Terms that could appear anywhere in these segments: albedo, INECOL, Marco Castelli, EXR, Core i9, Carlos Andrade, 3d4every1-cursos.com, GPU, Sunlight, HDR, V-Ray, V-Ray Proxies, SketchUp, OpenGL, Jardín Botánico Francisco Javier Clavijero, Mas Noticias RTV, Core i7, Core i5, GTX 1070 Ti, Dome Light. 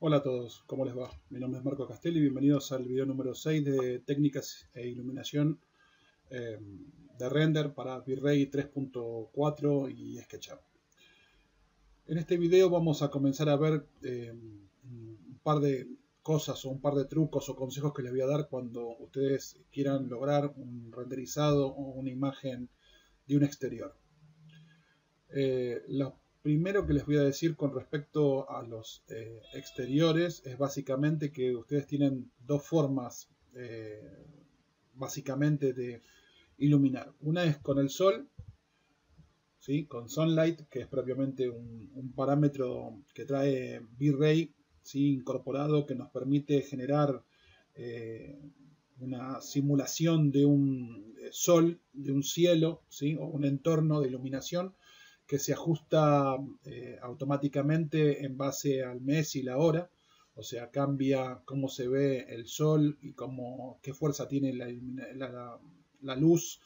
Hola a todos, ¿cómo les va? Mi nombre es Marco Castelli y bienvenidos al video número 6 de técnicas e iluminación de render para V-Ray 3.4 y SketchUp. En este video vamos a comenzar a ver un par de cosas o un par de trucos o consejos que les voy a dar cuando ustedes quieran lograr un renderizado o una imagen de un exterior. Lo primero que les voy a decir con respecto a los exteriores es básicamente que ustedes tienen dos formas básicamente de iluminar. Una es con el sol, ¿sí? Con Sunlight, que es propiamente un parámetro que trae V-Ray, ¿sí? Incorporado, que nos permite generar una simulación de un sol, de un cielo, ¿sí? O un entorno de iluminación que se ajusta automáticamente en base al mes y la hora. O sea, cambia cómo se ve el sol y qué fuerza tiene la luz,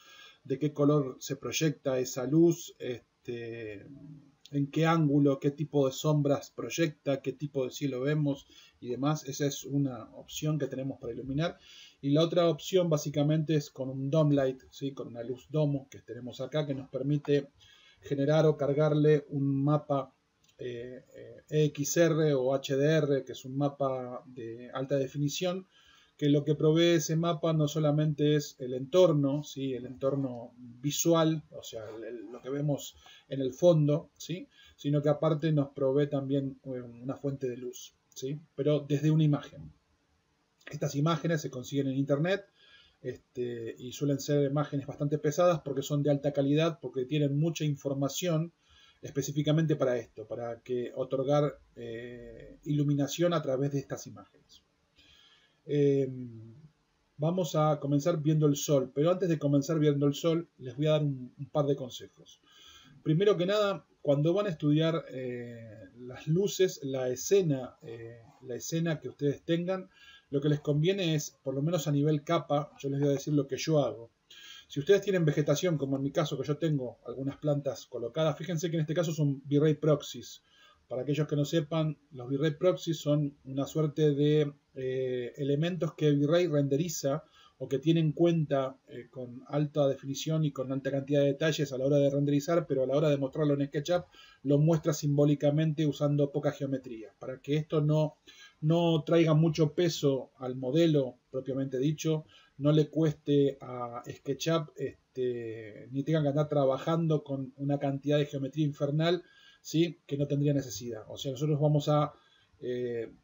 de qué color se proyecta esa luz, en qué ángulo, qué tipo de sombras proyecta, qué tipo de cielo vemos y demás. Esa es una opción que tenemos para iluminar. Y la otra opción básicamente es con un Dome Light, ¿sí? Con una luz domo que tenemos acá, que nos permite generar o cargarle un mapa EXR o HDR, que es un mapa de alta definición, que lo que provee ese mapa no solamente es el entorno, ¿sí? El entorno visual, o sea, lo que vemos en el fondo, ¿sí? Sino que aparte nos provee también una fuente de luz, ¿sí? Pero desde una imagen. Estas imágenes se consiguen en internet y suelen ser imágenes bastante pesadas porque son de alta calidad, porque tienen mucha información específicamente para esto, para que otorgar iluminación a través de estas imágenes. Vamos a comenzar viendo el sol, pero antes de comenzar viendo el sol les voy a dar un par de consejos. Primero que nada, cuando van a estudiar las luces, la escena que ustedes tengan, lo que les conviene es, por lo menos a nivel capa, yo les voy a decir lo que yo hago. Si ustedes tienen vegetación, como en mi caso, que yo tengo algunas plantas colocadas, fíjense que en este caso son V-Ray Proxies. Para aquellos que no sepan, los V-Ray Proxies son una suerte de elementos que V-Ray renderiza o que tiene en cuenta con alta definición y con alta cantidad de detalles a la hora de renderizar, pero a la hora de mostrarlo en SketchUp lo muestra simbólicamente usando poca geometría, para que esto no traiga mucho peso al modelo propiamente dicho, no le cueste a SketchUp, ni tengan que andar trabajando con una cantidad de geometría infernal, ¿sí? Que no tendría necesidad. O sea, nosotros vamos a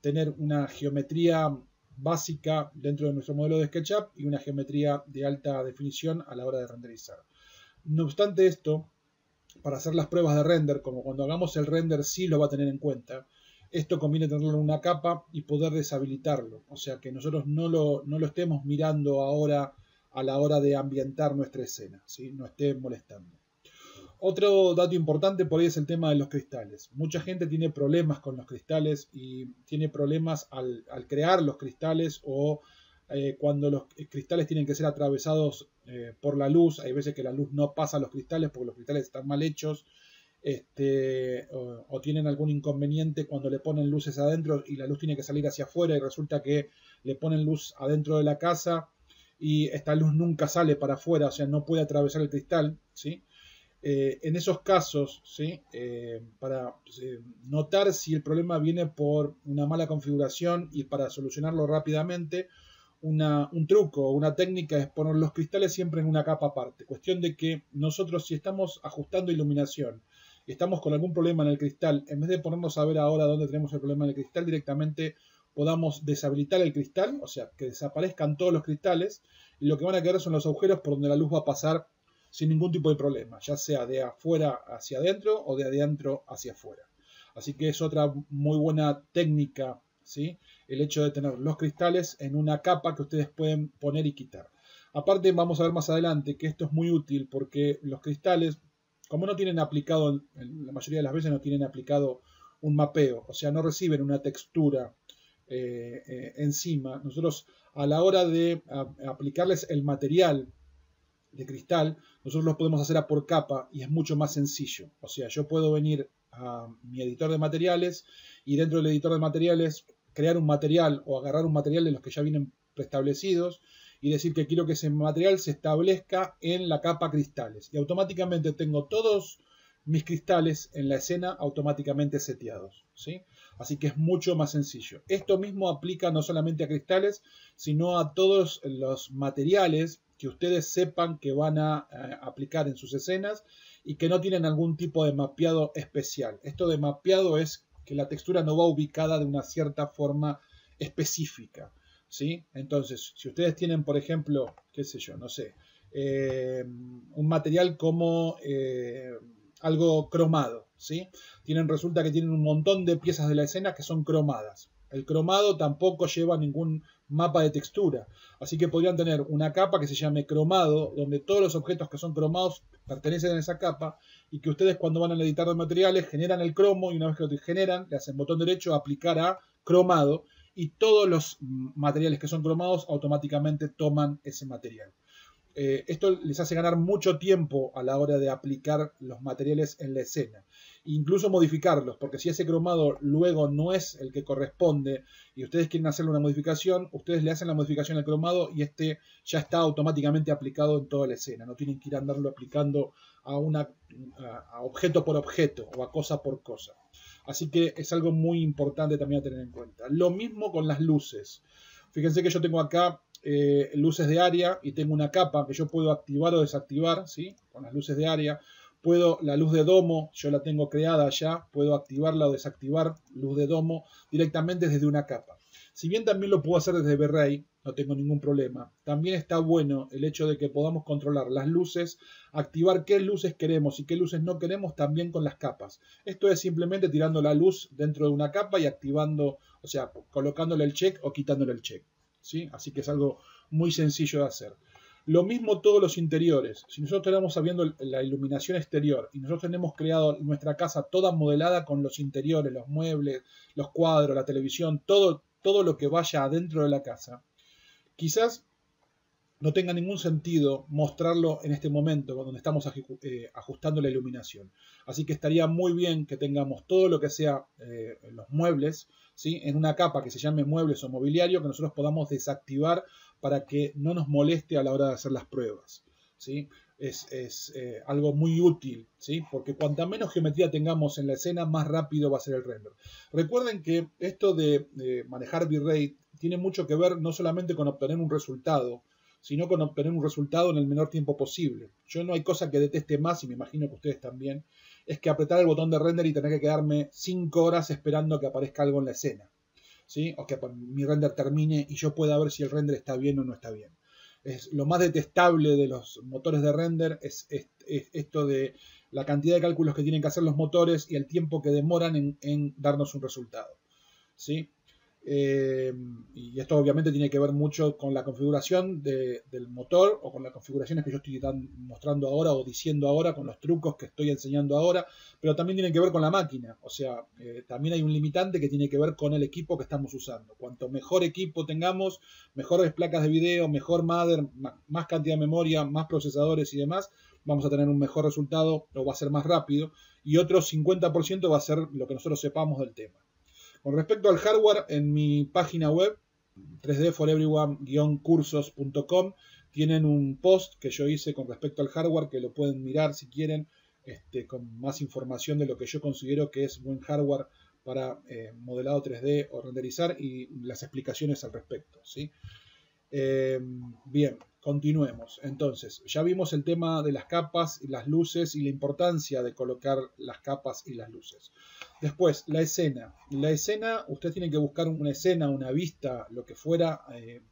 tener una geometría básica dentro de nuestro modelo de SketchUp y una geometría de alta definición a la hora de renderizar. No obstante esto, para hacer las pruebas de render, como cuando hagamos el render sí lo va a tener en cuenta, esto conviene tenerlo en una capa y poder deshabilitarlo. O sea que nosotros no lo estemos mirando ahora a la hora de ambientar nuestra escena, ¿sí? No esté molestando. Otro dato importante por ahí es el tema de los cristales. Mucha gente tiene problemas con los cristales y tiene problemas al crear los cristales o cuando los cristales tienen que ser atravesados por la luz. Hay veces que la luz no pasa a los cristales porque los cristales están mal hechos. O tienen algún inconveniente cuando le ponen luces adentro y la luz tiene que salir hacia afuera y resulta que le ponen luz adentro de la casa y esta luz nunca sale para afuera, o sea, no puede atravesar el cristal, ¿sí? En esos casos, ¿sí? Para notar si el problema viene por una mala configuración y para solucionarlo rápidamente, un truco o una técnica es poner los cristales siempre en una capa aparte. Cuestión de que nosotros, si estamos ajustando iluminación, estamos con algún problema en el cristal, en vez de ponernos a ver ahora dónde tenemos el problema en el cristal, directamente podamos deshabilitar el cristal, o sea, que desaparezcan todos los cristales, y lo que van a quedar son los agujeros por donde la luz va a pasar sin ningún tipo de problema, ya sea de afuera hacia adentro o de adentro hacia afuera. Así que es otra muy buena técnica, ¿sí? El hecho de tener los cristales en una capa que ustedes pueden poner y quitar. Aparte, vamos a ver más adelante que esto es muy útil porque los cristales, como no tienen aplicado, la mayoría de las veces no tienen aplicado un mapeo, o sea, no reciben una textura encima. Nosotros a la hora de aplicarles el material de cristal, nosotros los podemos hacer a por capa y es mucho más sencillo. O sea, yo puedo venir a mi editor de materiales y dentro del editor de materiales crear un material o agarrar un material de los que ya vienen preestablecidos y decir que quiero que ese material se establezca en la capa cristales. Y automáticamente tengo todos mis cristales en la escena automáticamente seteados, ¿sí? Así que es mucho más sencillo. Esto mismo aplica no solamente a cristales, sino a todos los materiales que ustedes sepan que van a aplicar en sus escenas y que no tienen algún tipo de mapeado especial. Esto de mapeado es que la textura no va ubicada de una cierta forma específica, ¿sí? Entonces, si ustedes tienen, por ejemplo, qué sé yo, no sé, un material como algo cromado, ¿sí? Resulta que tienen un montón de piezas de la escena que son cromadas. El cromado tampoco lleva ningún mapa de textura, así que podrían tener una capa que se llame cromado, donde todos los objetos que son cromados pertenecen a esa capa, y que ustedes cuando van al editor de materiales generan el cromo, y una vez que lo generan, le hacen botón derecho, aplicar a cromado, y todos los materiales que son cromados automáticamente toman ese material. Esto les hace ganar mucho tiempo a la hora de aplicar los materiales en la escena. Incluso modificarlos, porque si ese cromado luego no es el que corresponde y ustedes quieren hacerle una modificación, ustedes le hacen la modificación al cromado y este ya está automáticamente aplicado en toda la escena. No tienen que ir a andarlo aplicando a objeto por objeto o a cosa por cosa. Así que es algo muy importante también a tener en cuenta. Lo mismo con las luces. Fíjense que yo tengo acá luces de área y tengo una capa que yo puedo activar o desactivar, ¿sí? Con las luces de área puedo, la luz de domo yo la tengo creada ya, puedo activarla o desactivar luz de domo directamente desde una capa. Si bien también lo puedo hacer desde V-Ray, no tengo ningún problema, también está bueno el hecho de que podamos controlar las luces, activar qué luces queremos y qué luces no queremos también con las capas. Esto es simplemente tirando la luz dentro de una capa y activando, o sea, colocándole el check o quitándole el check, ¿sí? Así que es algo muy sencillo de hacer. Lo mismo todos los interiores. Si nosotros estamos viendo la iluminación exterior y nosotros tenemos creado nuestra casa toda modelada con los interiores, los muebles, los cuadros, la televisión, todo lo que vaya adentro de la casa, quizás no tenga ningún sentido mostrarlo en este momento donde estamos ajustando la iluminación. Así que estaría muy bien que tengamos todo lo que sea los muebles, ¿sí? En una capa que se llame muebles o mobiliario, que nosotros podamos desactivar para que no nos moleste a la hora de hacer las pruebas, ¿sí? Es algo muy útil, ¿sí? Porque cuanta menos geometría tengamos en la escena, más rápido va a ser el render. Recuerden que esto de manejar V-Ray tiene mucho que ver no solamente con obtener un resultado, sino con obtener un resultado en el menor tiempo posible. Yo no hay cosa que deteste más, y me imagino que ustedes también, es que apretar el botón de render y tener que quedarme 5 horas esperando que aparezca algo en la escena, ¿sí? O que mi render termine y yo pueda ver si el render está bien o no está bien. Es lo más detestable de los motores de render es esto de la cantidad de cálculos que tienen que hacer los motores y el tiempo que demoran en darnos un resultado, ¿sí? Y esto obviamente tiene que ver mucho con la configuración del motor o con las configuraciones que yo estoy mostrando ahora o diciendo ahora, con los trucos que estoy enseñando ahora, pero también tiene que ver con la máquina, o sea, también hay un limitante que tiene que ver con el equipo que estamos usando. Cuanto mejor equipo tengamos, mejores placas de video, mejor mother, más cantidad de memoria, más procesadores y demás, vamos a tener un mejor resultado o va a ser más rápido, y otro 50% va a ser lo que nosotros sepamos del tema. Con respecto al hardware, en mi página web, 3d4every1-cursos.com, tienen un post que yo hice con respecto al hardware, que lo pueden mirar si quieren, con más información de lo que yo considero que es buen hardware para modelado 3D o renderizar, y las explicaciones al respecto, ¿sí? Bien, continuemos. Entonces, ya vimos el tema de las capas y las luces y la importancia de colocar las capas y las luces. Después, la escena. La escena, ustedes tienen que buscar una escena, una vista, lo que fuera,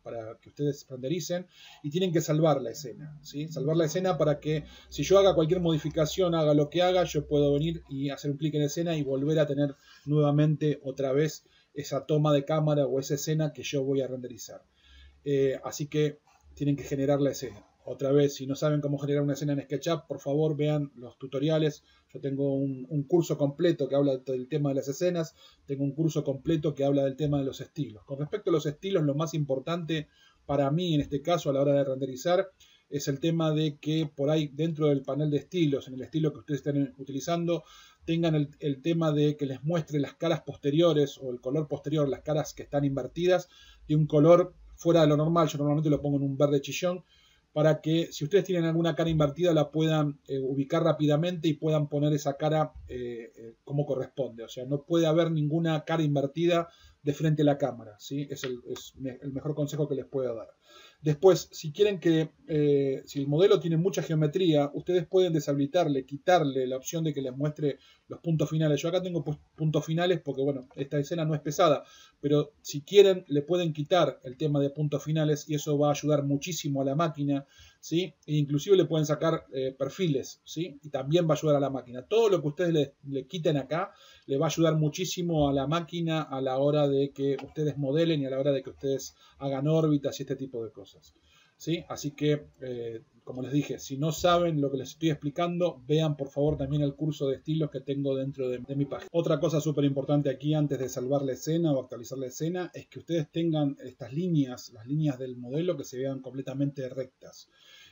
para que ustedes rendericen, y tienen que salvar la escena, ¿sí? Salvar la escena para que, si yo haga cualquier modificación, haga lo que haga, yo puedo venir y hacer un clic en escena y volver a tener nuevamente otra vez esa toma de cámara o esa escena que yo voy a renderizar. Así que tienen que generar la escena. Otra vez, si no saben cómo generar una escena en SketchUp, por favor vean los tutoriales. Yo tengo un curso completo que habla del tema de las escenas. Tengo un curso completo que habla del tema de los estilos. Con respecto a los estilos, lo más importante para mí en este caso a la hora de renderizar es el tema de que por ahí dentro del panel de estilos, en el estilo que ustedes estén utilizando, tengan el tema de que les muestre las caras posteriores o el color posterior, las caras que están invertidas, de un color fuera de lo normal. Yo normalmente lo pongo en un verde chillón, para que si ustedes tienen alguna cara invertida la puedan ubicar rápidamente y puedan poner esa cara como corresponde. O sea, no puede haber ninguna cara invertida de frente a la cámara, ¿sí? Es el mejor consejo que les puedo dar. Después, si quieren que, si el modelo tiene mucha geometría, ustedes pueden deshabilitarle, quitarle la opción de que les muestre los puntos finales. Yo acá tengo puntos finales porque, bueno, esta escena no es pesada, pero si quieren le pueden quitar el tema de puntos finales y eso va a ayudar muchísimo a la máquina, ¿sí? E inclusive le pueden sacar perfiles, ¿sí? Y también va a ayudar a la máquina. Todo lo que ustedes le quiten acá le va a ayudar muchísimo a la máquina a la hora de que ustedes modelen y a la hora de que ustedes hagan órbitas y este tipo de cosas. ¿Sí? Así que, como les dije, si no saben lo que les estoy explicando, vean por favor también el curso de estilos que tengo dentro de mi página. Otra cosa súper importante aquí, antes de salvar la escena o actualizar la escena, es que ustedes tengan estas líneas, las líneas del modelo, que se vean completamente rectas.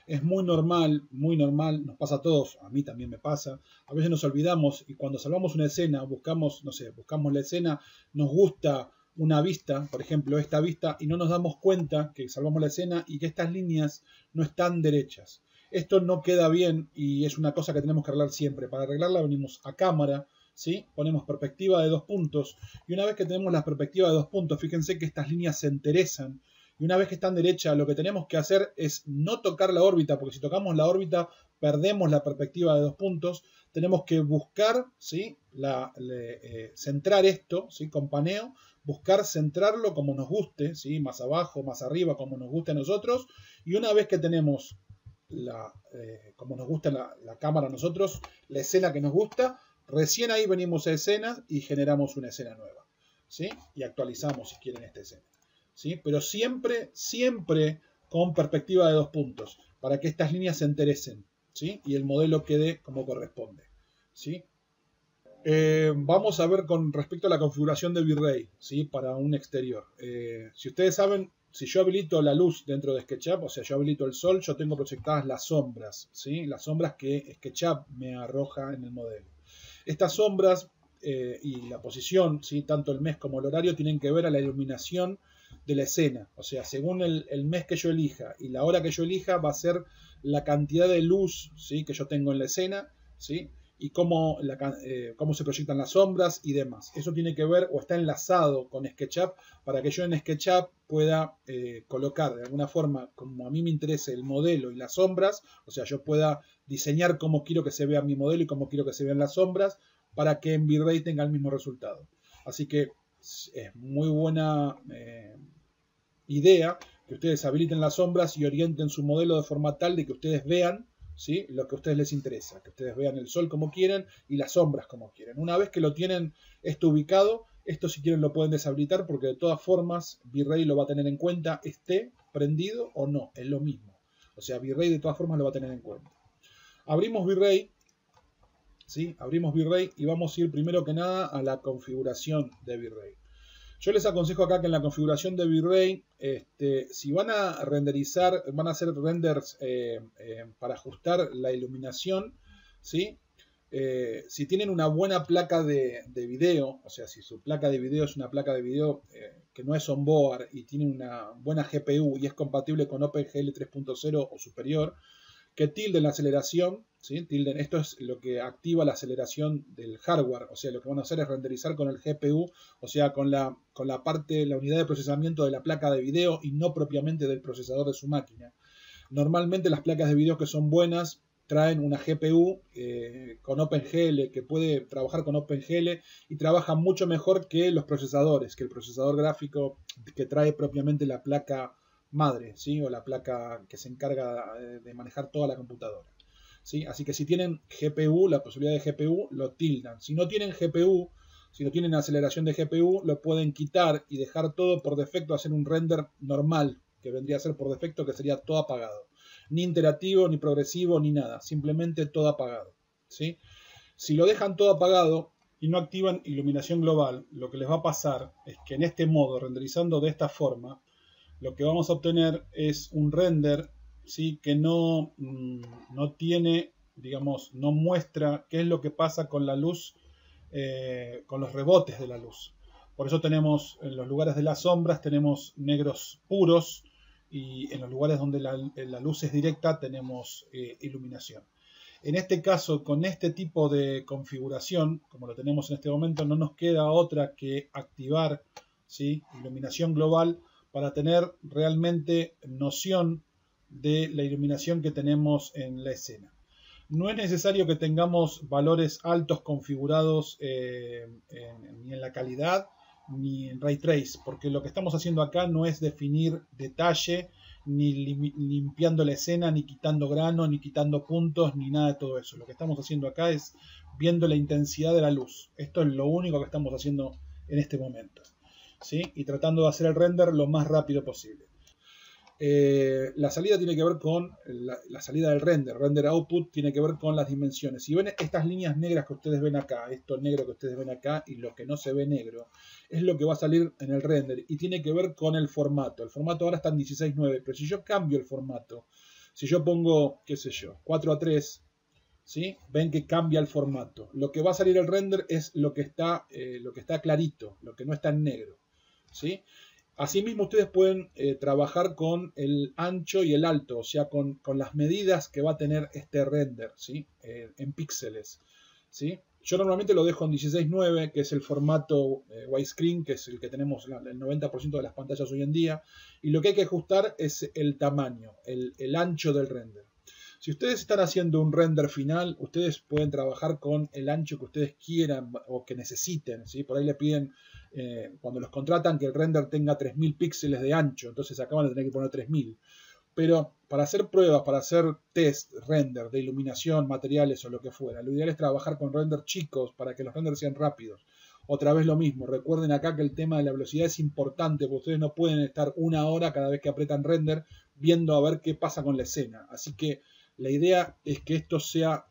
Es muy normal, nos pasa a todos, a mí también me pasa. A veces nos olvidamos y cuando salvamos una escena, buscamos, no sé, buscamos la escena, nos gusta una vista, por ejemplo esta vista, y no nos damos cuenta que salvamos la escena y que estas líneas no están derechas. Esto no queda bien y es una cosa que tenemos que arreglar siempre. Para arreglarla venimos a cámara, ¿sí? Ponemos perspectiva de 2 puntos y una vez que tenemos la perspectiva de 2 puntos, fíjense que estas líneas se enderezan y una vez que están derechas lo que tenemos que hacer es no tocar la órbita, porque si tocamos la órbita perdemos la perspectiva de 2 puntos. Tenemos que buscar, ¿sí? Centrar esto, ¿sí? Con paneo, buscar centrarlo como nos guste, ¿sí? Más abajo, más arriba, como nos guste a nosotros. Y una vez que tenemos como nos gusta la cámara a nosotros, la escena que nos gusta, recién ahí venimos a escena y generamos una escena nueva, ¿sí? Y actualizamos si quieren esta escena, ¿sí? Pero siempre, siempre con perspectiva de 2 puntos, para que estas líneas se enderecen, ¿sí? Y el modelo quede como corresponde, ¿sí? Vamos a ver con respecto a la configuración de V-Ray, ¿sí? Para un exterior. Si ustedes saben, si yo habilito la luz dentro de SketchUp, o sea, yo habilito el sol, yo tengo proyectadas las sombras, ¿sí? Las sombras que SketchUp me arroja en el modelo. Estas sombras y la posición, ¿sí? Tanto el mes como el horario, tienen que ver a la iluminación de la escena. O sea, según el mes que yo elija y la hora que yo elija, va a ser la cantidad de luz, ¿sí? Que yo tengo en la escena, ¿sí? Y cómo se proyectan las sombras y demás. Eso tiene que ver o está enlazado con SketchUp para que yo en SketchUp pueda colocar de alguna forma, como a mí me interese el modelo y las sombras, o sea, yo pueda diseñar cómo quiero que se vea mi modelo y cómo quiero que se vean las sombras para que en V-Ray tenga el mismo resultado. Así que es muy buena idea que ustedes habiliten las sombras y orienten su modelo de forma tal de que ustedes vean, ¿sí? Lo que a ustedes les interesa, que ustedes vean el sol como quieren y las sombras como quieren. Una vez que lo tienen esto ubicado, esto si quieren lo pueden deshabilitar porque de todas formas V-Ray lo va a tener en cuenta, esté prendido o no, es lo mismo. O sea, V-Ray de todas formas lo va a tener en cuenta. Abrimos V-Ray, ¿sí? Abrimos V-Ray y vamos a ir primero que nada a la configuración de V-Ray. Yo les aconsejo acá que en la configuración de V-Ray, si van a renderizar, van a hacer renders para ajustar la iluminación, ¿sí? Si tienen una buena placa de video, o sea, si su placa de video es una placa de video que no es onboard y tiene una buena GPU y es compatible con OpenGL 3.0 o superior, que tilden la aceleración, ¿sí? Tilden, esto es lo que activa la aceleración del hardware, o sea, lo que van a hacer es renderizar con el GPU, o sea, con la parte, la unidad de procesamiento de la placa de video y no propiamente del procesador de su máquina. Normalmente las placas de video que son buenas traen una GPU con OpenGL, que puede trabajar con OpenGL y trabaja mucho mejor que los procesadores, que el procesador gráfico que trae propiamente la placa madre, ¿sí? O la placa que se encarga de manejar toda la computadora, ¿sí? Así que si tienen GPU, la posibilidad de GPU, lo tildan. Si no tienen GPU, si no tienen aceleración de GPU, lo pueden quitar y dejar todo por defecto, hacer un render normal, que vendría a ser por defecto, que sería todo apagado. Ni interactivo, ni progresivo, ni nada. Simplemente todo apagado, ¿sí? Si lo dejan todo apagado y no activan iluminación global, lo que les va a pasar es que en este modo, renderizando de esta forma, lo que vamos a obtener es un render, ¿sí? Que no tiene, digamos, no muestra qué es lo que pasa con la luz con los rebotes de la luz. Por eso tenemos en los lugares de las sombras tenemos negros puros y en los lugares donde la luz es directa tenemos iluminación. En este caso, con este tipo de configuración, como lo tenemos en este momento, no nos queda otra que activar, ¿sí?, iluminación global para tener realmente noción de la iluminación que tenemos en la escena. No es necesario que tengamos valores altos configurados ni en la calidad ni en Ray Trace, porque lo que estamos haciendo acá no es definir detalle, ni limpiando la escena, ni quitando grano, ni quitando puntos, ni nada de todo eso. Lo que estamos haciendo acá es viendo la intensidad de la luz. Esto es lo único que estamos haciendo en este momento, ¿sí? Y tratando de hacer el render lo más rápido posible. La salida tiene que ver con la salida del render. Render output tiene que ver con las dimensiones. Si ven estas líneas negras que ustedes ven acá, esto negro que ustedes ven acá y lo que no se ve negro, es lo que va a salir en el render y tiene que ver con el formato. El formato ahora está en 16:9, pero si yo cambio el formato, si yo pongo, qué sé yo, 4:3, ¿sí?, ven que cambia el formato. Lo que va a salir el render es lo que está clarito, lo que no está en negro, ¿sí? Asimismo, ustedes pueden trabajar con el ancho y el alto, o sea, con las medidas que va a tener este render, ¿sí?, en píxeles, ¿sí? Yo normalmente lo dejo en 16:9, que es el formato widescreen, que es el que tenemos el 90% de las pantallas hoy en día. Y lo que hay que ajustar es el tamaño, el ancho del render. Si ustedes están haciendo un render final, ustedes pueden trabajar con el ancho que ustedes quieran o que necesiten, ¿sí? Por ahí le piden, cuando los contratan, que el render tenga 3000 píxeles de ancho. Entonces acá van a tener que poner 3000. Pero para hacer pruebas, para hacer test, render de iluminación, materiales o lo que fuera, lo ideal es trabajar con render chicos para que los renders sean rápidos. Otra vez lo mismo. Recuerden acá que el tema de la velocidad es importante, porque ustedes no pueden estar una hora cada vez que apretan render viendo a ver qué pasa con la escena. Así que la idea es que esto sea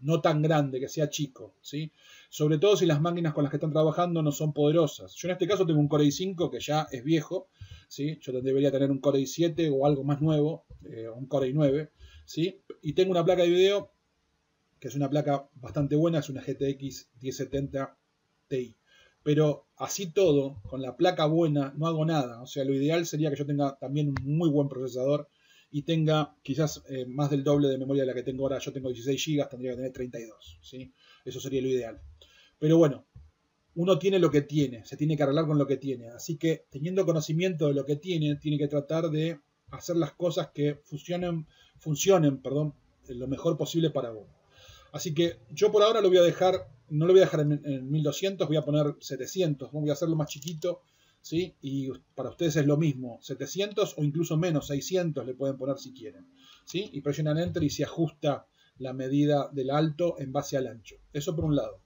no tan grande, que sea chico, ¿sí? Sobre todo si las máquinas con las que están trabajando no son poderosas. Yo en este caso tengo un Core i5 que ya es viejo, ¿sí? Yo debería tener un Core i7 o algo más nuevo, un Core i9, ¿sí? Y tengo una placa de video que es una placa bastante buena, es una GTX 1070 Ti. Pero así todo, con la placa buena no hago nada. O sea, lo ideal sería que yo tenga también un muy buen procesador y tenga quizás más del doble de memoria de la que tengo ahora. Yo tengo 16 GB, tendría que tener 32, ¿sí? Eso sería lo ideal. Pero bueno, uno tiene lo que tiene, se tiene que arreglar con lo que tiene. Así que teniendo conocimiento de lo que tiene, tiene que tratar de hacer las cosas que funcionen, lo mejor posible para uno. Así que yo por ahora lo voy a dejar, no lo voy a dejar en 1200, voy a poner 700, voy a hacerlo más chiquito, ¿sí? Y para ustedes es lo mismo, 700 o incluso menos, 600 le pueden poner si quieren, ¿sí? Y presionan Enter y se ajusta la medida del alto en base al ancho. Eso por un lado.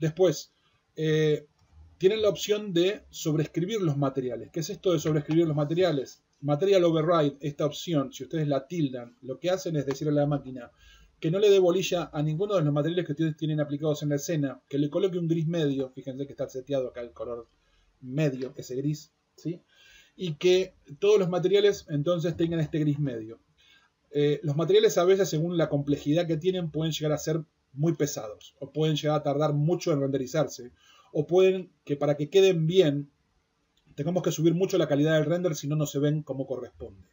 Después, tienen la opción de sobreescribir los materiales. ¿Qué es esto de sobreescribir los materiales? Material Override, esta opción, si ustedes la tildan, lo que hacen es decirle a la máquina que no le dé bolilla a ninguno de los materiales que ustedes tienen aplicados en la escena, que le coloque un gris medio, fíjense que está seteado acá el color medio, ese gris, ¿sí? Y que todos los materiales entonces tengan este gris medio. Los materiales a veces, según la complejidad que tienen, pueden llegar a ser muy pesados, o pueden llegar a tardar mucho en renderizarse, o pueden que para que queden bien tengamos que subir mucho la calidad del render si no, no se ven como corresponde,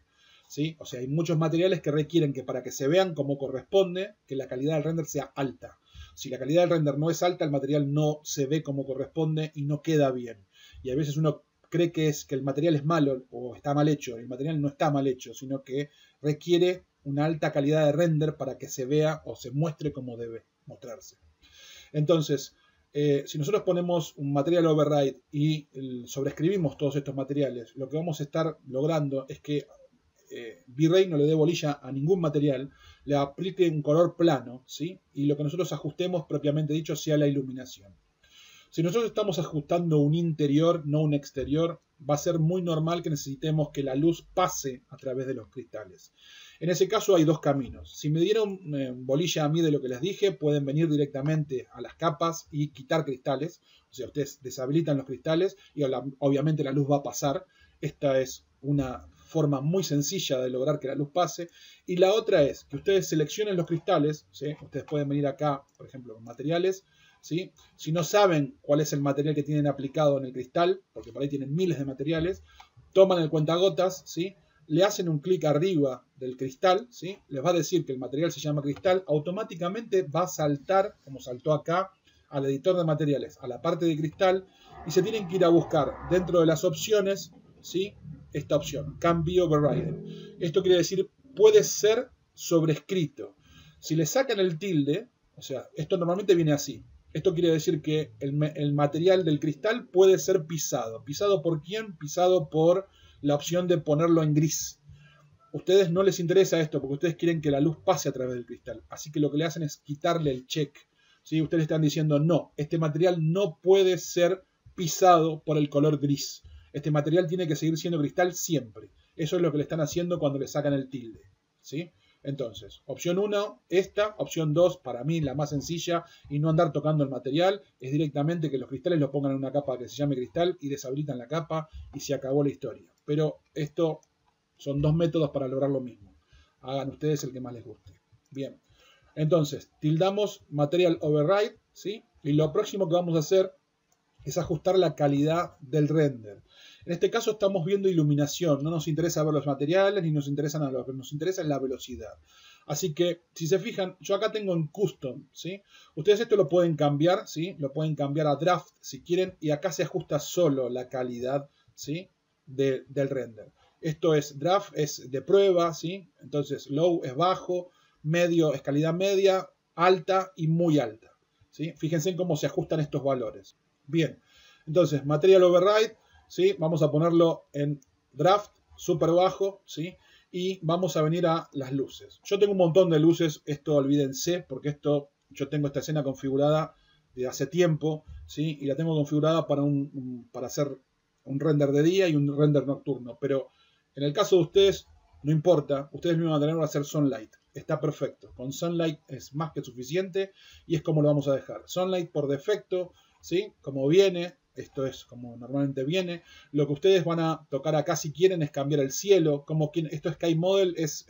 ¿sí? O sea, hay muchos materiales que requieren que para que se vean como corresponde, que la calidad del render sea alta. Si la calidad del render no es alta, el material no se ve como corresponde y no queda bien. Y a veces uno cree que el material es malo o está mal hecho. El material no está mal hecho, sino que requiere una alta calidad de render para que se vea o se muestre como debe mostrarse. Entonces, si nosotros ponemos un material override y sobreescribimos todos estos materiales, lo que vamos a estar logrando es que V-Ray no le dé bolilla a ningún material, le aplique un color plano, ¿sí? Y lo que nosotros ajustemos, propiamente dicho, sea la iluminación. Si nosotros estamos ajustando un interior, no un exterior, va a ser muy normal que necesitemos que la luz pase a través de los cristales. En ese caso hay dos caminos. Si me dieron bolilla a mí de lo que les dije, pueden venir directamente a las capas y quitar cristales. O sea, ustedes deshabilitan los cristales y obviamente la luz va a pasar. Esta es una forma muy sencilla de lograr que la luz pase. Y la otra es que ustedes seleccionen los cristales, ¿sí? Ustedes pueden venir acá, por ejemplo, con materiales, ¿sí? Si no saben cuál es el material que tienen aplicado en el cristal, porque por ahí tienen miles de materiales, toman el cuentagotas, ¿sí? Le hacen un clic arriba del cristal, ¿sí? Les va a decir que el material se llama cristal, automáticamente va a saltar, como saltó acá, al editor de materiales, a la parte de cristal, y se tienen que ir a buscar dentro de las opciones, ¿sí? Esta opción, Can be overridden. Esto quiere decir, puede ser sobrescrito. Si le sacan el tilde, o sea, esto normalmente viene así. Esto quiere decir que el material del cristal puede ser pisado. ¿Pisado por quién? Pisado por la opción de ponerlo en gris. Ustedes no les interesa esto porque ustedes quieren que la luz pase a través del cristal. Así que lo que le hacen es quitarle el check. ¿Sí? Ustedes están diciendo, no, este material no puede ser pisado por el color gris. Este material tiene que seguir siendo cristal siempre. Eso es lo que le están haciendo cuando le sacan el tilde, ¿sí? Entonces, opción 1, esta. Opción 2, para mí, la más sencilla y no andar tocando el material, es directamente que los cristales los pongan en una capa que se llame cristal y deshabilitan la capa y se acabó la historia. Pero esto son dos métodos para lograr lo mismo. Hagan ustedes el que más les guste. Bien. Entonces, tildamos Material Override, ¿sí? Y lo próximo que vamos a hacer es ajustar la calidad del render. En este caso estamos viendo iluminación, no nos interesa ver los materiales, ni nos interesa nada, lo que nos interesa es la velocidad. Así que, si se fijan, yo acá tengo en Custom, ¿sí? Ustedes esto lo pueden cambiar, ¿sí? Lo pueden cambiar a Draft si quieren, y acá se ajusta solo la calidad, ¿sí? del render. Esto es Draft, es de prueba, ¿sí? Entonces Low es bajo, Medio es calidad media, Alta y muy alta, ¿sí? Fíjense en cómo se ajustan estos valores. Bien, entonces Material Override, ¿sí? Vamos a ponerlo en draft, súper bajo, ¿sí? Y vamos a venir a las luces. Yo tengo un montón de luces, esto olvídense, porque esto, yo tengo esta escena configurada de hace tiempo, ¿sí? Y la tengo configurada para, para hacer un render de día y un render nocturno. Pero en el caso de ustedes, no importa, ustedes me van a tener que hacer Sunlight. Está perfecto, con Sunlight es más que suficiente y es como lo vamos a dejar. Sunlight por defecto, ¿sí? Como viene. Esto es como normalmente viene. Lo que ustedes van a tocar acá si quieren es cambiar el cielo. Como quien, esto Sky Model es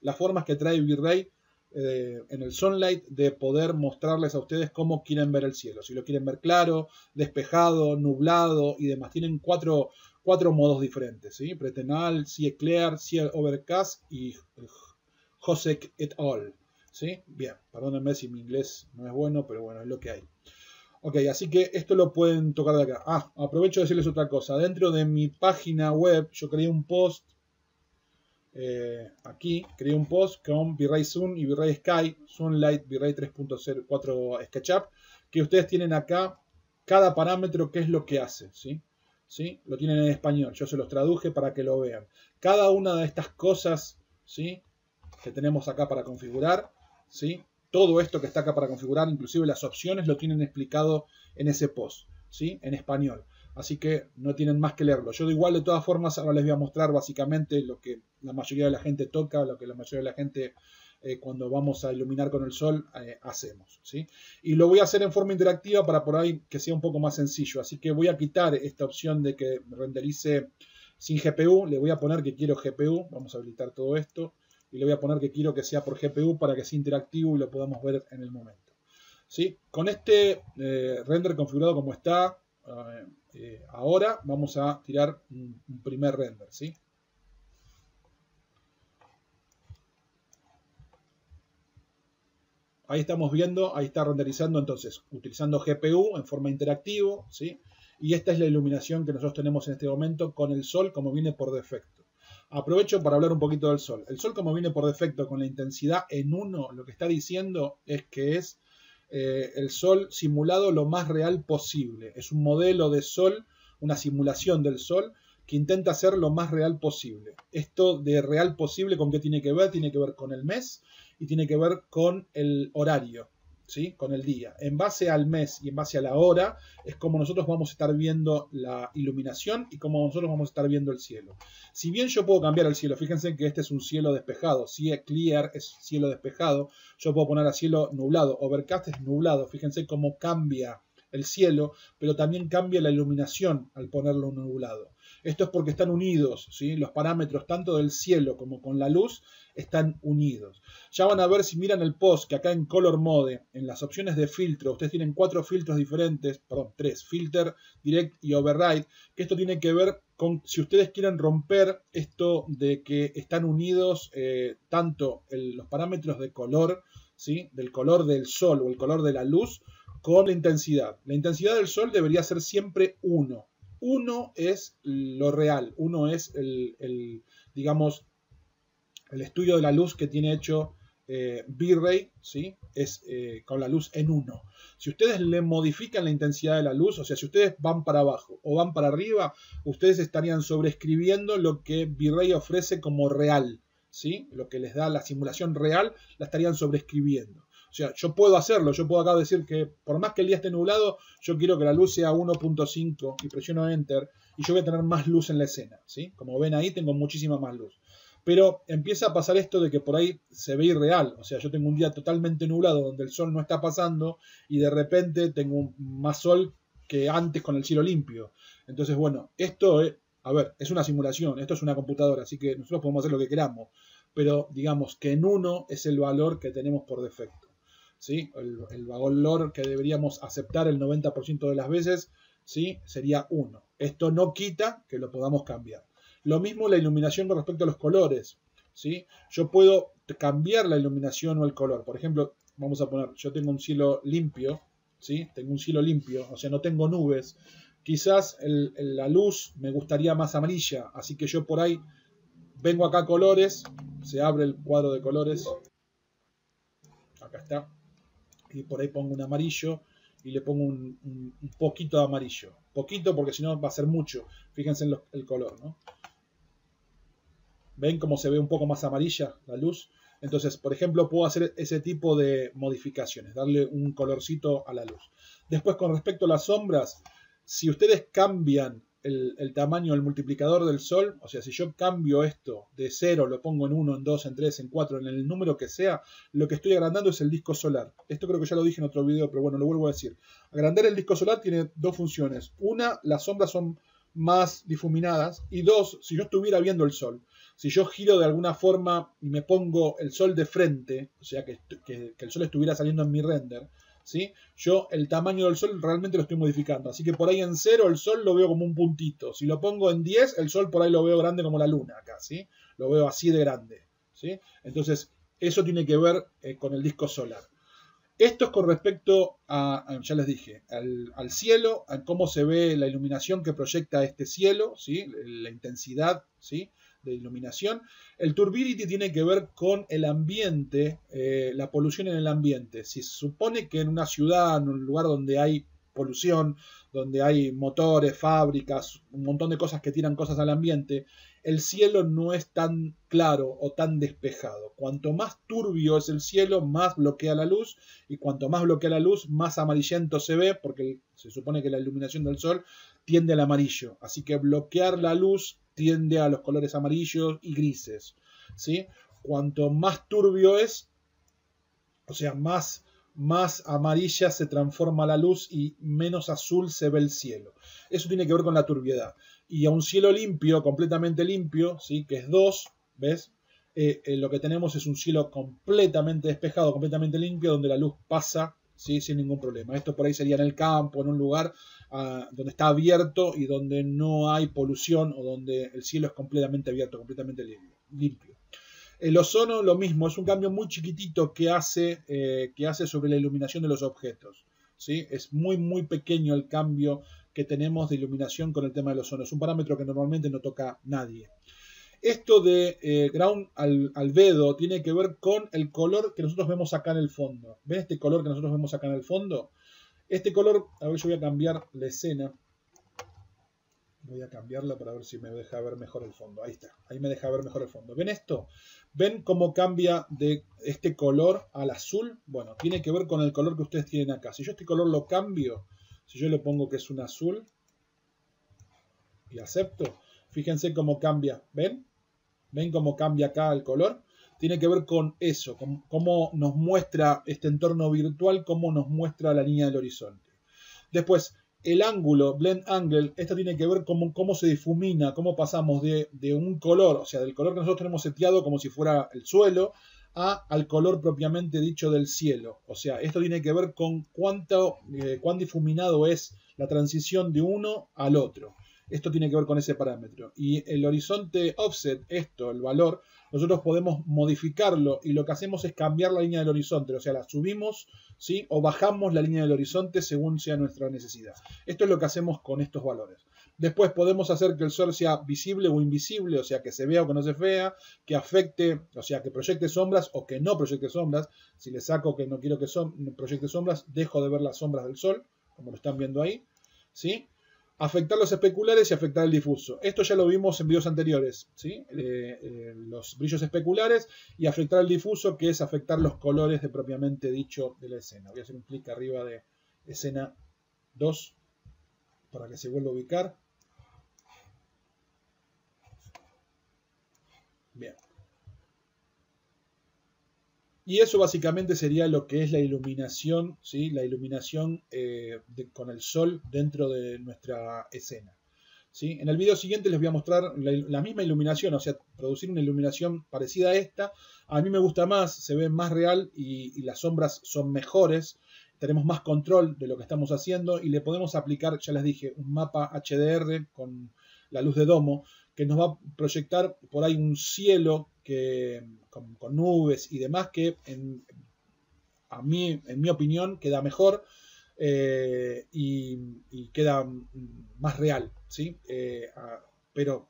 las formas que trae V-Ray en el Sunlight de poder mostrarles a ustedes cómo quieren ver el cielo. Si lo quieren ver claro, despejado, nublado y demás. Tienen cuatro modos diferentes, ¿sí? Pretenal, Ciel Clear, Ciel Overcast y Josek et al. ¿Sí? Bien, perdónenme si mi inglés no es bueno, pero bueno, es lo que hay. Ok, así que esto lo pueden tocar de acá. Ah, aprovecho de decirles otra cosa. Dentro de mi página web, yo creé un post. Aquí, creé un post con V-Ray Sun y V-Ray Sky. Sunlight, V-Ray 3.04 SketchUp. Que ustedes tienen acá cada parámetro, qué es lo que hace, ¿sí? ¿Sí? Lo tienen en español. Yo se los traduje para que lo vean. Cada una de estas cosas, ¿sí? Que tenemos acá para configurar, ¿sí? Todo esto que está acá para configurar, inclusive las opciones, lo tienen explicado en ese post, ¿sí? En español. Así que no tienen más que leerlo. Yo igual, de todas formas, ahora les voy a mostrar básicamente lo que la mayoría de la gente toca, lo que la mayoría de la gente cuando vamos a iluminar con el sol hacemos, ¿sí? Y lo voy a hacer en forma interactiva para por ahí que sea un poco más sencillo. Así que voy a quitar esta opción de que renderice sin GPU. Le voy a poner que quiero GPU. Vamos a habilitar todo esto. Y le voy a poner que quiero que sea por GPU para que sea interactivo y lo podamos ver en el momento, ¿sí? Con este render configurado como está ahora, vamos a tirar un primer render, ¿sí? Ahí estamos viendo, ahí está renderizando entonces, utilizando GPU en forma interactiva, ¿sí? Y esta es la iluminación que nosotros tenemos en este momento con el sol como viene por defecto. Aprovecho para hablar un poquito del sol. El sol, como viene por defecto con la intensidad en 1, lo que está diciendo es que es el sol simulado lo más real posible. Es un modelo de sol, una simulación del sol que intenta ser lo más real posible. Esto de real posible, ¿con qué tiene que ver? Tiene que ver con el mes y tiene que ver con el horario, ¿sí? Con el día. En base al mes y en base a la hora es como nosotros vamos a estar viendo la iluminación y como nosotros vamos a estar viendo el cielo. Si bien yo puedo cambiar el cielo, fíjense que este es un cielo despejado. Si es clear, es cielo despejado. Yo puedo poner a cielo nublado. Overcast es nublado. Fíjense cómo cambia el cielo, pero también cambia la iluminación al ponerlo nublado. Esto es porque están unidos, ¿sí? Los parámetros tanto del cielo como con la luz están unidos. Ya van a ver si miran el post que acá en Color Mode, en las opciones de filtro, ustedes tienen cuatro filtros diferentes, perdón, tres, Filter, Direct y Override, que esto tiene que ver con si ustedes quieren romper esto de que están unidos tanto los parámetros de color, ¿sí? Del color del sol o el color de la luz con la intensidad. La intensidad del sol debería ser siempre 1. 1 es lo real, 1 es digamos, el estudio de la luz que tiene hecho V-Ray, ¿sí? Es con la luz en 1. Si ustedes le modifican la intensidad de la luz, o sea, si ustedes van para abajo o van para arriba, ustedes estarían sobreescribiendo lo que V-Ray ofrece como real, ¿sí? Lo que les da la simulación real, la estarían sobreescribiendo. O sea, yo puedo hacerlo, yo puedo acá decir que por más que el día esté nublado, yo quiero que la luz sea 1.5 y presiono Enter y yo voy a tener más luz en la escena, ¿sí? Como ven ahí tengo muchísima más luz. Pero empieza a pasar esto de que por ahí se ve irreal. O sea, yo tengo un día totalmente nublado donde el sol no está pasando y de repente tengo más sol que antes con el cielo limpio. Entonces, bueno, esto es, a ver, es una simulación, esto es una computadora, así que nosotros podemos hacer lo que queramos. Pero digamos que en 1 es el valor que tenemos por defecto. ¿Sí? El valor que deberíamos aceptar el 90% de las veces, ¿sí? Sería 1. Esto no quita que lo podamos cambiar. Lo mismo la iluminación con respecto a los colores, ¿sí? Yo puedo cambiar la iluminación o el color. Por ejemplo, vamos a poner, yo tengo un cielo limpio, ¿sí? Tengo un cielo limpio, o sea, no tengo nubes. Quizás la luz me gustaría más amarilla, así que yo por ahí vengo acá a colores, se abre el cuadro de colores. Acá está. Y por ahí pongo un amarillo y le pongo un poquito de amarillo. Poquito porque si no va a ser mucho. Fíjense en el color, ¿no? ¿Ven cómo se ve un poco más amarilla la luz? Entonces, por ejemplo, puedo hacer ese tipo de modificaciones. Darle un colorcito a la luz. Después, con respecto a las sombras, si ustedes cambian el tamaño, el multiplicador del sol, o sea, si yo cambio esto de 0, lo pongo en 1, en 2, en 3, en 4, en el número que sea, lo que estoy agrandando es el disco solar. Esto creo que ya lo dije en otro video, pero bueno, lo vuelvo a decir. Agrandar el disco solar tiene dos funciones. Una, las sombras son más difuminadas. Y dos, si yo estuviera viendo el sol, si yo giro de alguna forma y me pongo el sol de frente, o sea, que el sol estuviera saliendo en mi render, ¿sí? Yo el tamaño del sol realmente lo estoy modificando. Así que por ahí en 0 el sol lo veo como un puntito. Si lo pongo en 10, el sol por ahí lo veo grande como la luna acá, ¿sí? Lo veo así de grande, ¿sí? Entonces, eso tiene que ver con el disco solar. Esto es con respecto a ya les dije, al cielo, a cómo se ve la iluminación que proyecta este cielo, ¿sí? La intensidad, ¿sí? De iluminación. El turbidity tiene que ver con el ambiente, la polución en el ambiente. Si se supone que en una ciudad, en un lugar donde hay polución, donde hay motores, fábricas, un montón de cosas que tiran cosas al ambiente, el cielo no es tan claro o tan despejado. Cuanto más turbio es el cielo, más bloquea la luz, y cuanto más bloquea la luz, más amarillento se ve, porque se supone que la iluminación del sol tiende al amarillo. Así que bloquear la luz tiende a los colores amarillos y grises, ¿sí? Cuanto más turbio es, o sea, más amarilla se transforma la luz y menos azul se ve el cielo. Eso tiene que ver con la turbiedad. Y a un cielo limpio, completamente limpio, ¿sí? Que es 2, ¿ves? Lo que tenemos es un cielo completamente despejado, completamente limpio, donde la luz pasa, ¿sí? Sin ningún problema. Esto por ahí sería en el campo, en un lugar donde está abierto y donde no hay polución, o donde el cielo es completamente abierto, completamente limpio. El ozono, lo mismo, es un cambio muy chiquitito que hace sobre la iluminación de los objetos, ¿sí? Es muy, muy pequeño el cambio que tenemos de iluminación con el tema del ozono. Es un parámetro que normalmente no toca nadie. Esto de ground albedo tiene que ver con el color que nosotros vemos acá en el fondo. ¿Ven este color que nosotros vemos acá en el fondo? Este color, a ver, yo voy a cambiar la escena. Voy a cambiarla para ver si me deja ver mejor el fondo. Ahí está, ahí me deja ver mejor el fondo. ¿Ven esto? ¿Ven cómo cambia de este color al azul? Bueno, tiene que ver con el color que ustedes tienen acá. Si yo este color lo cambio, si yo le pongo que es un azul y acepto, fíjense cómo cambia. ¿Ven? ¿Ven cómo cambia acá el color? Tiene que ver con eso, con cómo nos muestra este entorno virtual, cómo nos muestra la línea del horizonte. Después, el ángulo, blend angle, esto tiene que ver con cómo se difumina, cómo pasamos de un color, o sea, del color que nosotros tenemos seteado como si fuera el suelo, al color propiamente dicho del cielo. O sea, esto tiene que ver con cuán difuminado es la transición de uno al otro. Esto tiene que ver con ese parámetro. Y el horizonte offset, esto, el valor, nosotros podemos modificarlo y lo que hacemos es cambiar la línea del horizonte. O sea, la subimos, ¿sí? O bajamos la línea del horizonte según sea nuestra necesidad. Esto es lo que hacemos con estos valores. Después podemos hacer que el sol sea visible o invisible, o sea, que se vea o que no se vea, que afecte, o sea, que proyecte sombras o que no proyecte sombras. Si le saco que no quiero que proyecte sombras, dejo de ver las sombras del sol, como lo están viendo ahí, ¿sí? Afectar los especulares y afectar el difuso. Esto ya lo vimos en videos anteriores, ¿sí? Los brillos especulares y afectar el difuso, que es afectar los colores de propiamente dicho de la escena. Voy a hacer un clic arriba de escena 2 para que se vuelva a ubicar. Bien. Y eso básicamente sería lo que es la iluminación, ¿sí? La iluminación con el sol dentro de nuestra escena, ¿sí? En el video siguiente les voy a mostrar la misma iluminación, o sea, producir una iluminación parecida a esta. A mí me gusta más, se ve más real y las sombras son mejores. Tenemos más control de lo que estamos haciendo y le podemos aplicar, ya les dije, un mapa HDR con la luz de domo, que nos va a proyectar por ahí un cielo que, con nubes y demás, que en mi opinión queda mejor y queda más real, ¿sí? Pero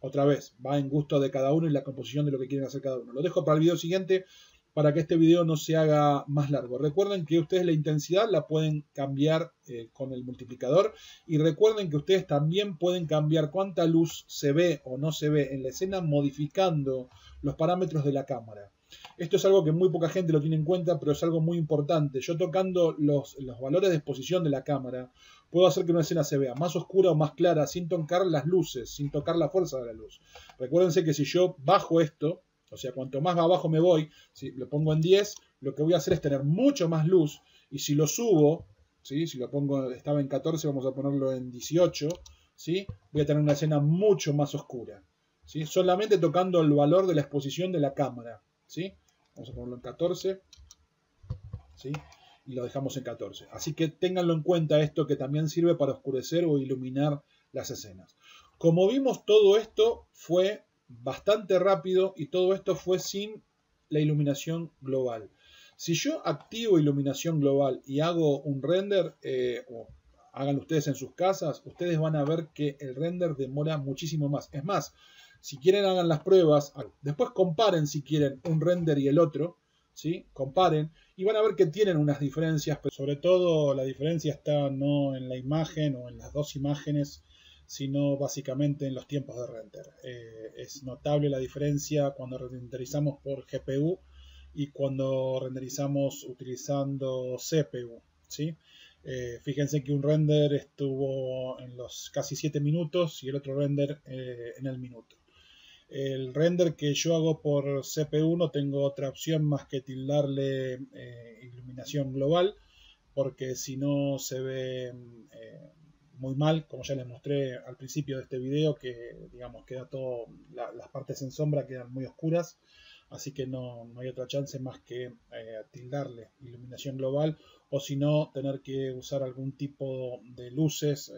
otra vez, va en gusto de cada uno y la composición de lo que quieren hacer cada uno. Lo dejo para el video siguiente para que este video no se haga más largo. Recuerden que ustedes la intensidad la pueden cambiar con el multiplicador y recuerden que ustedes también pueden cambiar cuánta luz se ve o no se ve en la escena modificando los parámetros de la cámara. Esto es algo que muy poca gente lo tiene en cuenta, pero es algo muy importante. Yo tocando los valores de exposición de la cámara, puedo hacer que una escena se vea más oscura o más clara sin tocar las luces, sin tocar la fuerza de la luz. Recuérdense que si yo bajo esto, o sea, cuanto más abajo me voy, si lo pongo en 10, lo que voy a hacer es tener mucho más luz. Y si lo subo, ¿sí? Si lo pongo, estaba en 14, vamos a ponerlo en 18, ¿sí? Voy a tener una escena mucho más oscura, ¿sí? Solamente tocando el valor de la exposición de la cámara, ¿sí? Vamos a ponerlo en 14, ¿sí? Y lo dejamos en 14. Así que ténganlo en cuenta esto, que también sirve para oscurecer o iluminar las escenas. Como vimos, todo esto fue bastante rápido y todo esto fue sin la iluminación global. Si yo activo iluminación global y hago un render, o hagan ustedes en sus casas, ustedes van a ver que el render demora muchísimo más. Es más, si quieren hagan las pruebas, después comparen si quieren un render y el otro, ¿sí? Comparen y van a ver que tienen unas diferencias, pero sobre todo la diferencia está no en la imagen o en las dos imágenes, sino básicamente en los tiempos de render. Es notable la diferencia cuando renderizamos por GPU y cuando renderizamos utilizando CPU, ¿sí? Fíjense que un render estuvo en los casi 7 minutos y el otro render en el minuto. El render que yo hago por CPU no tengo otra opción más que tildarle iluminación global, porque si no se ve muy mal, como ya les mostré al principio de este video, que digamos queda todo, las partes en sombra quedan muy oscuras. Así que no hay otra chance más que tildarle iluminación global, o si no, tener que usar algún tipo de luces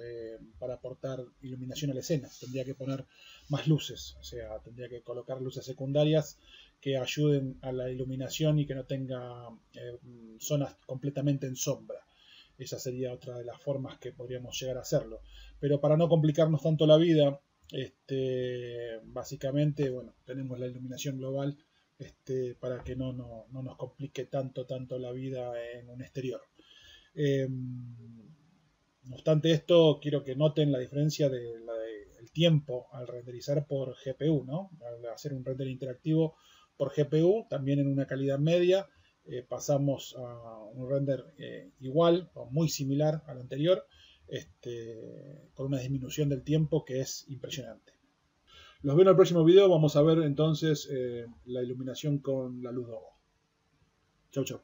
para aportar iluminación a la escena. Tendría que poner más luces, o sea, tendría que colocar luces secundarias que ayuden a la iluminación y que no tenga zonas completamente en sombra. Esa sería otra de las formas que podríamos llegar a hacerlo. Pero para no complicarnos tanto la vida, básicamente, bueno, tenemos la iluminación global para que no nos complique tanto la vida en un exterior. No obstante esto, quiero que noten la diferencia del tiempo al renderizar por GPU, ¿no? Al hacer un render interactivo por GPU, también en una calidad media, pasamos a un render igual o muy similar al anterior, con una disminución del tiempo que es impresionante. Los veo en el próximo video. Vamos a ver entonces la iluminación con la luz de ojo. Chau, chau.